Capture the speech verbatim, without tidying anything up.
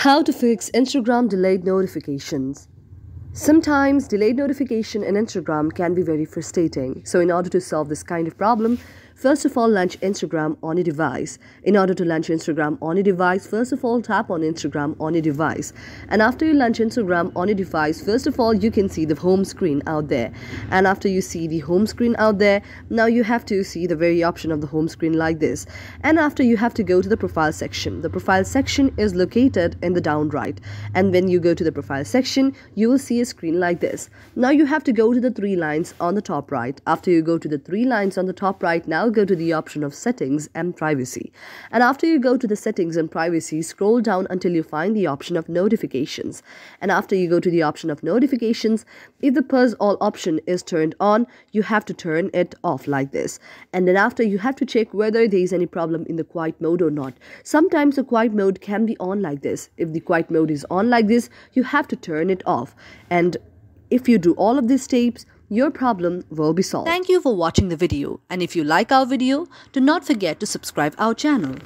How to fix Instagram delayed notifications. Sometimes delayed notification in Instagram can be very frustrating. So in order to solve this kind of problem, first of all, launch Instagram on a device. In order to launch Instagram on a device, first of all, tap on Instagram on a device. And after you launch Instagram on a device, first of all, you can see the home screen out there. And after you see the home screen out there, now you have to see the very option of the home screen like this. And after, you have to go to the profile section. The profile section is located in the down right. And when you go to the profile section, you will see a screen like this. Now you have to go to the three lines on the top right. After you go to the three lines on the top right, now go to the option of settings and privacy, and after you go to the settings and privacy, scroll down until you find the option of notifications. And after you go to the option of notifications, if the pause all option is turned on, you have to turn it off like this. And then after, you have to check whether there is any problem in the quiet mode or not. Sometimes the quiet mode can be on like this. If the quiet mode is on like this, you have to turn it off, and if you do all of these steps, your problem will be solved. Thank you for watching the video, and if you like our video, do not forget to subscribe our channel.